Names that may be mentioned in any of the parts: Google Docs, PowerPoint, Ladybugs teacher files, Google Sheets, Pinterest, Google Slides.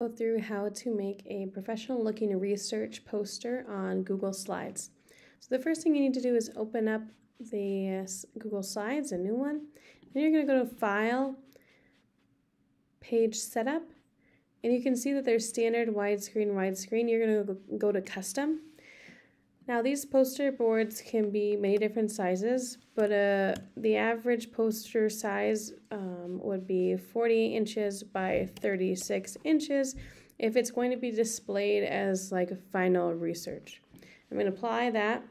Go through how to make a professional looking research poster on Google Slides. So the first thing you need to do is open up the Google Slides, a new one. Then you're going to go to File, Page Setup, and you can see that there's Standard, Widescreen, Widescreen. You're going to go to Custom. Now these poster boards can be many different sizes, but the average poster size would be 40 inches by 36 inches if it's going to be displayed as like a final research. I'm going to apply that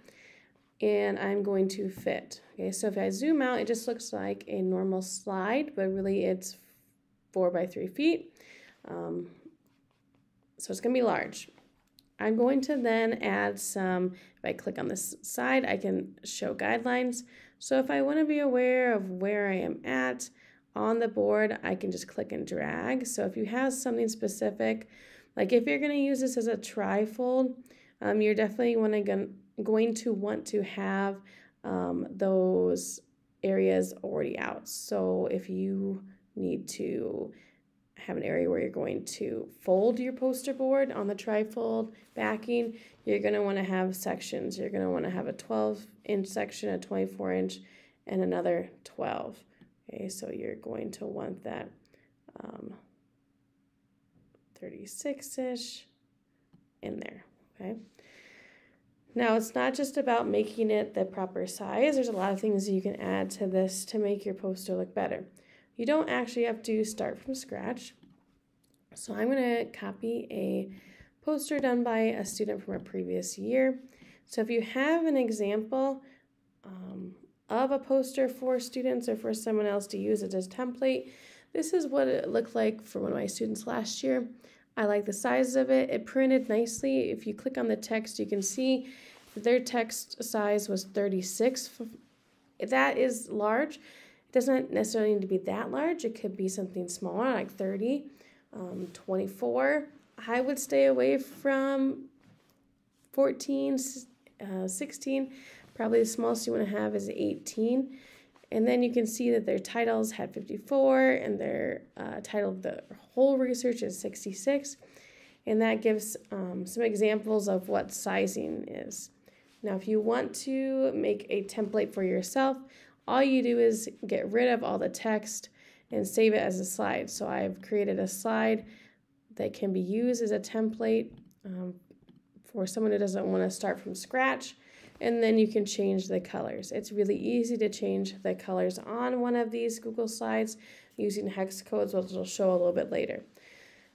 and I'm going to fit. Okay, so if I zoom out, it just looks like a normal slide, but really it's 4 by 3 feet. So it's going to be large. I'm going to then add some, if I click on this side, I can show guidelines. So if I want to be aware of where I am at on the board, I can just click and drag. So if you have something specific, like if you're going to use this as a trifold, you're definitely going to want to have those areas already out. So if you need to have an area where you're going to fold your poster board on the trifold backing, you're going to want to have sections. You're going to want to have a 12-inch section, a 24-inch, and another 12. Okay, so you're going to want that 36-ish in there. Okay. Now, it's not just about making it the proper size. There's a lot of things you can add to this to make your poster look better. You don't actually have to start from scratch. So I'm going to copy a poster done by a student from a previous year. So if you have an example of a poster for students or for someone else to use it as a template, this is what it looked like for one of my students last year. I like the size of it. It printed nicely. If you click on the text, you can see that their text size was 36. That is large. It doesn't necessarily need to be that large. It could be something smaller, like 30, 24. I would stay away from 14, 16. Probably the smallest you want to have is 18. And then you can see that their titles had 54, and their title of the whole research is 66. And that gives some examples of what sizing is. Now, if you want to make a template for yourself, all you do is get rid of all the text and save it as a slide. So I've created a slide that can be used as a template for someone who doesn't want to start from scratch. And then you can change the colors. It's really easy to change the colors on one of these Google Slides using hex codes, which I'll show a little bit later.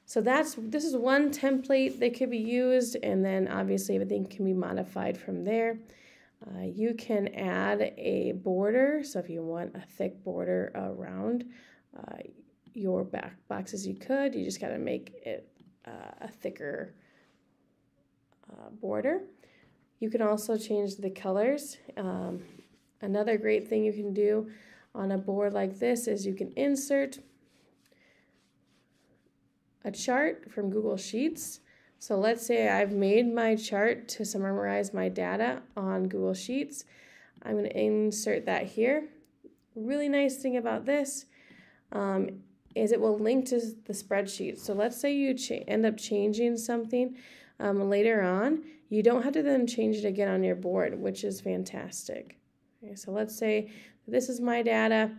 So this is one template that could be used, and then obviously everything can be modified from there. You can add a border, so if you want a thick border around your back boxes, you could. You just got to make it a thicker border. You can also change the colors. Another great thing you can do on a board like this is you can insert a chart from Google Sheets. So let's say I've made my chart to summarize my data on Google Sheets. I'm going to insert that here. Really nice thing about this is it will link to the spreadsheet. So let's say you end up changing something later on. You don't have to then change it again on your board, which is fantastic. Okay, so let's say this is my data.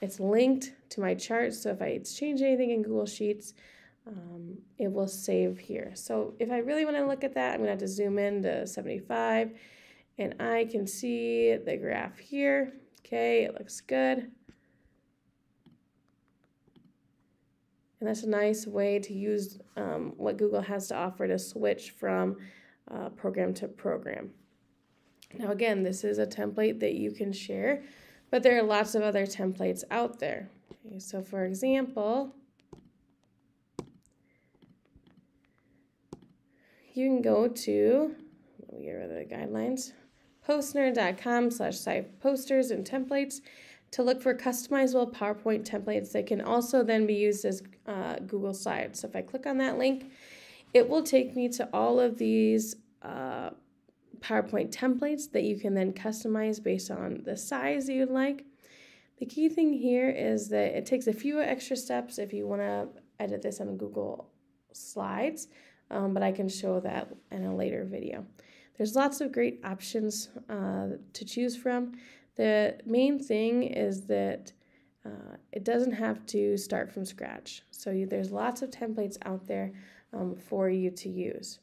It's linked to my chart, so if I change anything in Google Sheets, it will save here. So if I really want to look at that, I'm going to have to zoom in to 75, and I can see the graph here. Okay, it looks good. And that's a nice way to use what Google has to offer to switch from program to program. Now again, this is a template that you can share, but there are lots of other templates out there. Okay, so for example, you can go to, let me get rid of the guidelines, postner.com/posters and templates to look for customizable PowerPoint templates that can also then be used as Google Slides. So if I click on that link, it will take me to all of these PowerPoint templates that you can then customize based on the size that you'd like. The key thing here is that it takes a few extra steps if you want to edit this in Google Slides, but I can show that in a later video. There's lots of great options to choose from. The main thing is that it doesn't have to start from scratch. So there's lots of templates out there for you to use.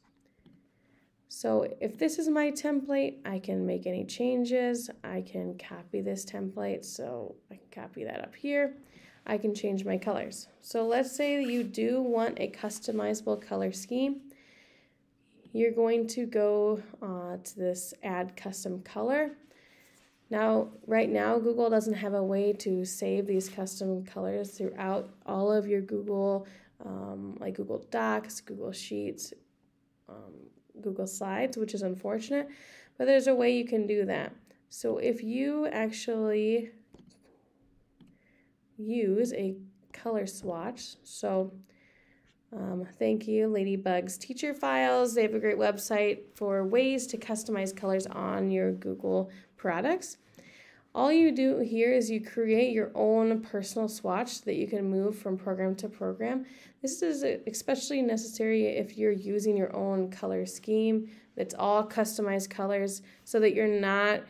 So if this is my template, I can make any changes. I can copy this template, so I can copy that up here. I can change my colors. So let's say that you do want a customizable color scheme. You're going to go to this Add Custom Color. Now, right now, Google doesn't have a way to save these custom colors throughout all of your Google, like Google Docs, Google Sheets, Google Slides, which is unfortunate, but there's a way you can do that. So if you actually use a color swatch, so thank you, Ladybugs Teacher Files. They have a great website for ways to customize colors on your Google products. All you do here is you create your own personal swatch that you can move from program to program. This is especially necessary if you're using your own color scheme that's all customized colors, so that you're not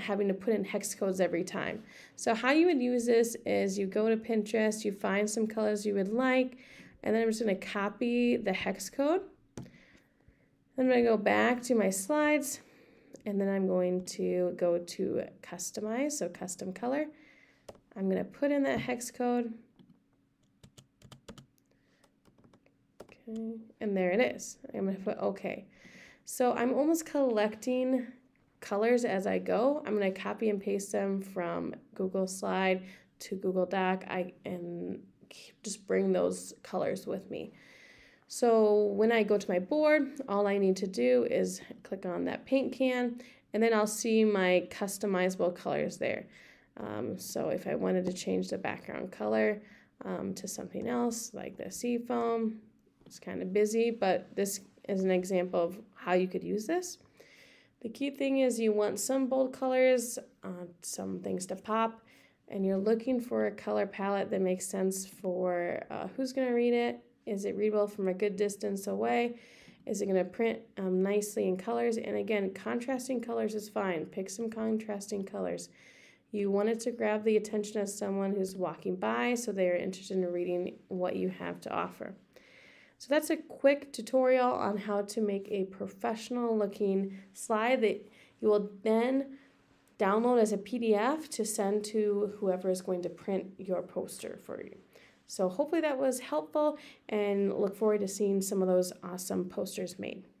having to put in hex codes every time. So how you would use this is you go to Pinterest, you find some colors you would like, and then I'm just going to copy the hex code. I'm going to go back to my slides, and then I'm going to go to Customize, so Custom Color. I'm going to put in that hex code. Okay, and there it is. I'm going to put OK. So I'm almost collecting colors as I go. I'm going to copy and paste them from Google Slide to Google Doc and just bring those colors with me. So when I go to my board, all I need to do is click on that paint can, and then I'll see my customizable colors there. So if I wanted to change the background color to something else, like the sea foam, it's kind of busy, but this is an example of how you could use this. The key thing is you want some bold colors, some things to pop, and you're looking for a color palette that makes sense for who's going to read it. Is it readable from a good distance away? Is it going to print nicely in colors? And again, contrasting colors is fine. Pick some contrasting colors. You want it to grab the attention of someone who's walking by, so they are interested in reading what you have to offer. So that's a quick tutorial on how to make a professional looking slide that you will then download as a PDF to send to whoever is going to print your poster for you. So hopefully that was helpful, and look forward to seeing some of those awesome posters made.